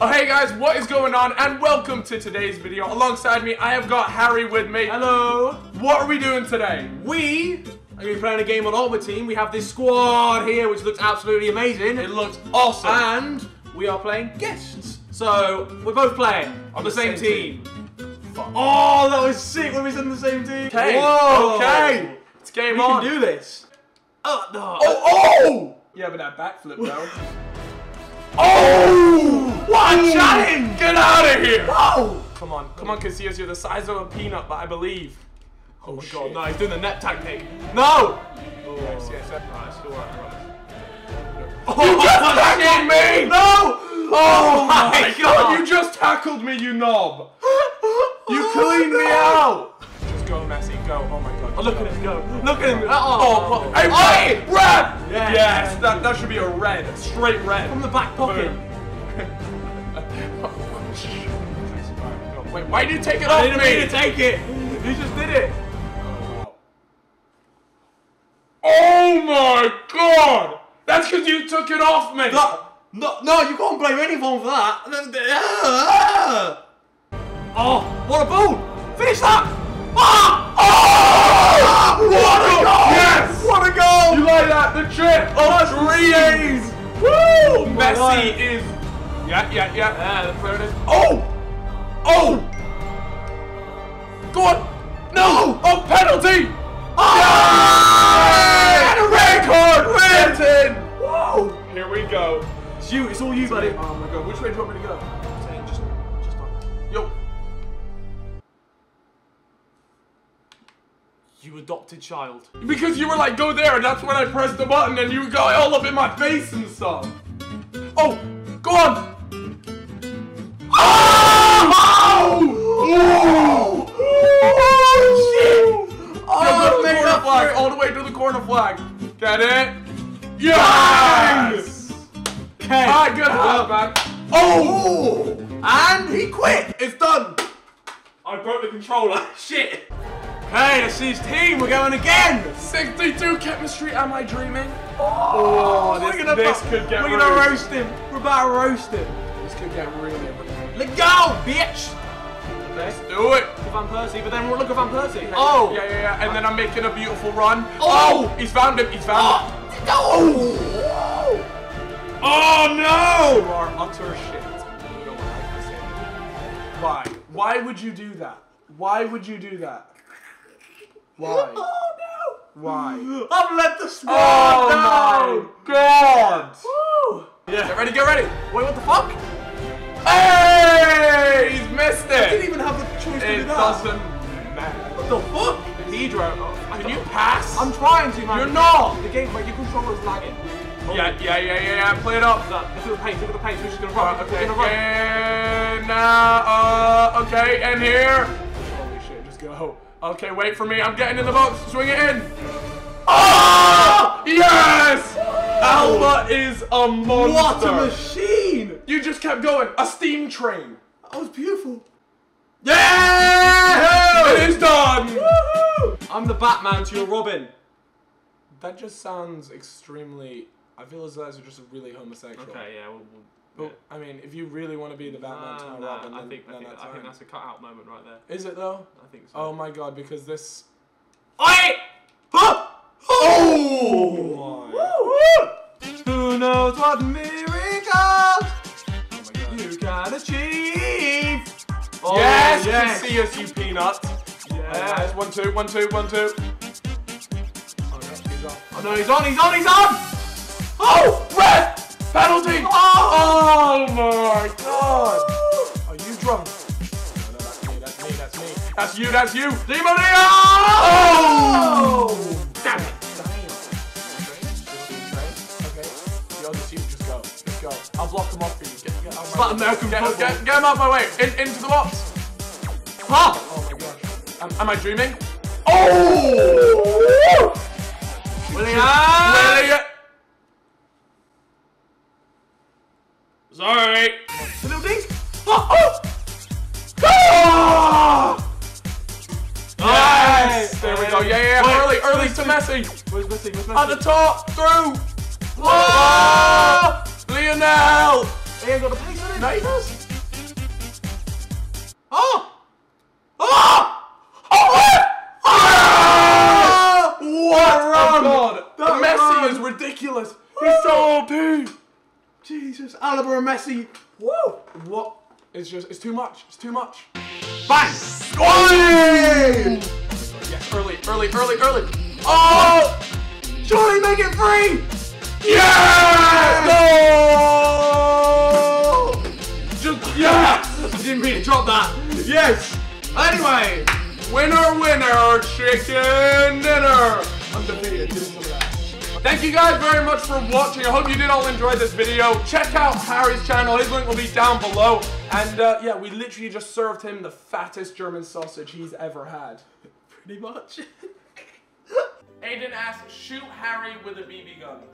Oh, hey guys, what is going on? And welcome to today's video. Alongside me, I have got Harry with me. Hello. What are we doing today? We are going to be playing a game on Alba team. We have this squad here, which looks absolutely amazing. It looks awesome. And we are playing guests. So we're both playing on the same team. Fuck. Oh, that was sick when we was on the same team. Okay. Whoa. Okay. It's game on. We can do this. Oh, no. Oh, oh. Yeah, but that backflip though. Oh! What a challenge! Get out of here! Oh! Come on, come on, Casillas, you're the size of a peanut, but I believe. Oh my god, no, he's doing the net tactic. No! Oh, yes, yes, yes. Alright, still working on it. Oh, you just tackled me! No! Oh my god, you just tackled me, you knob! You cleaned me out! Just go, Messi, go. Oh my god. Oh, look at him, go. Look at him. Oh, hey, wait! Red! Yes, yes, that should be a red, straight red. From the back pocket. Wait, why did you take it off me? I didn't mean to take it. You just did it. Oh my god! That's because you took it off me. No, you can't blame anyone for that. Oh, what a ball! Finish that! Ah! Oh! What a goal! Yes! What a goal! You like that? The trip of 3 days! Woo! Messi is... Yeah, that's where it is. Oh! Oh! Go on! No! Oh, penalty! Oh! Yes! And a red card! Written! Whoa! Here we go. It's you, it's all you, buddy. Oh my god, which way do you want me to go? I'm saying just on. Yo! You adopted child. Because you were like, go there, and that's when I pressed the button, and you got all up in my face and stuff. Oh, go on. Oh! Oh! Shit! Oh, the corner flag, all the way to the corner flag. Get it? Yes! Okay. All right, good job, man. Oh! And he quit. It's done. I broke the controller. Shit. Hey, that's his team, we're going again! 62 chemistry, am I dreaming? Oh, this could get ruined. We're gonna roast him, we're about to roast him. This could get ruined. Let go, bitch! Okay. Let's do it! Van Persie, but then look at Van Persie. Oh! Yeah, and then I'm making a beautiful run. Oh! He's found him, he's found him. Oh! Oh no! You are utter shit. Don't like this anymore. Why? Why would you do that? Why would you do that? Why? Oh no! Why? I've left the squad! Oh no! My god! Woo! Yeah. Get ready, get ready! Wait, what the fuck? Hey! He's missed it! I didn't even have the choice to do that. It doesn't matter. What the fuck? Pedro, can you pass? I'm trying to, man. You're not! The game, like, your controller's lagging. Yeah, play it up. Look at the pace, look at the pace. We're just gonna run. Okay. We're gonna run. And now, okay, and here. Holy shit, just go. Okay, wait for me. I'm getting in the box. Swing it in. Oh! Yes! Alba is a monster. What a machine! You just kept going. A steam train. That was beautiful. Yeah! It is done. Woohoo! I'm the Batman to your Robin. That just sounds extremely... I feel as though that's just really homosexual. Okay, yeah. Well, I mean, if you really want to be the Batman to my Robin, I think that's a cut-out moment right there. Is it though? I think so. Oh my god, because this... Oi! Huh? Oh! Who knows what miracles you can achieve? Oh, yes! Yes. You see us, you peanut. Yes, 1, 2, 1, 2, 1, 2. Oh, no, he's on. Oh no, he's on, he's on, he's on! Oh! Red! Penalty! Oh, oh my god! Are you drunk? No, no, that's me, that's me, that's me. That's you, that's you! Di Maria! Oh! Damn it! Okay, the other team, just go. Just go. I'll block them off for you. Get out of my way. American football. Get him out of my way. Into the box. Huh? Oh my gosh. Am I dreaming? Oh! William! Sorry! Little dink! Oh! Oh! Oh! Yes! There we go, yeah. Wait, early to Messi! Where's Messi? Where's Messi? At the top, through! Oh! Leonel! He ain't got the pace on it! neighbours? Oh! Oh! Oh! Oh! Oh! What a run! God. That Messi run is ridiculous. He's so OP. Jesus, Alaba and Messi. Whoa! What? It's just, it's too much. It's too much. Bang! Oi! Yes, early, early, early, early. Oh! Surely make it free! Yes! No! Just, yes! I didn't mean to drop that. Yes! Anyway, winner, winner, chicken dinner. Undefeated. Thank you guys very much for watching. I hope you did all enjoy this video. Check out Harry's channel. His link will be down below. And yeah, we literally just served him the fattest German sausage he's ever had. Pretty much. Aiden asks, shoot Harry with a BB gun.